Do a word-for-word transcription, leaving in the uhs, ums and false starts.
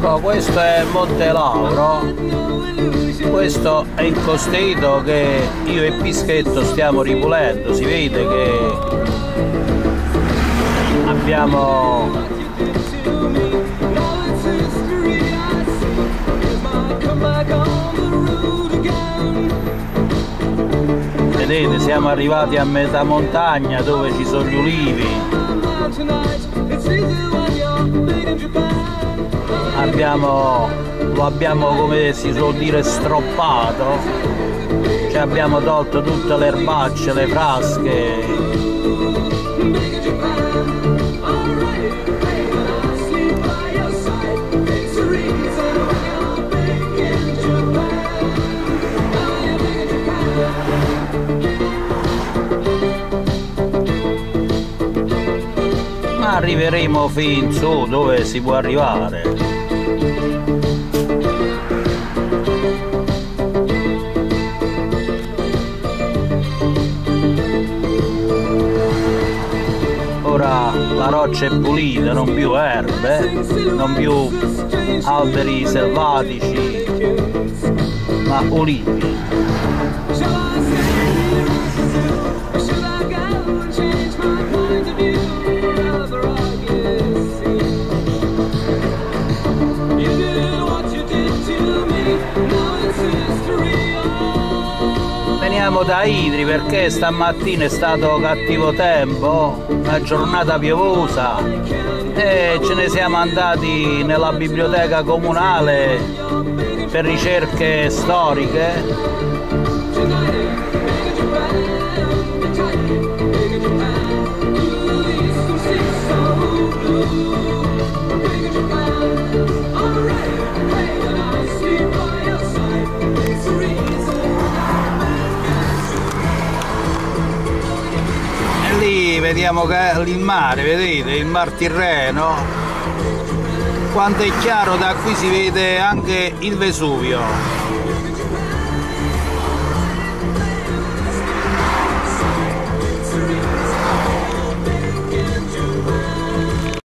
Ecco, questo è Monte Lauro, questo è il costeto che io e Pischetto stiamo ripulendo. Si vede che abbiamo vedete, siamo arrivati a metà montagna dove ci sono gli ulivi. Abbiamo, lo abbiamo, come si suol dire, stroppato, ci abbiamo tolto tutte le erbacce, le frasche. Ma arriveremo fin su dove si può arrivare. La roccia è pulita, non più erbe, non più alberi selvatici, ma olivi. Veniamo da Itri perché stamattina è stato cattivo tempo, una giornata piovosa, e ce ne siamo andati nella biblioteca comunale per ricerche storiche. Vediamo che il mare, vedete, il mar Tirreno, quanto è chiaro, da qui si vede anche il Vesuvio.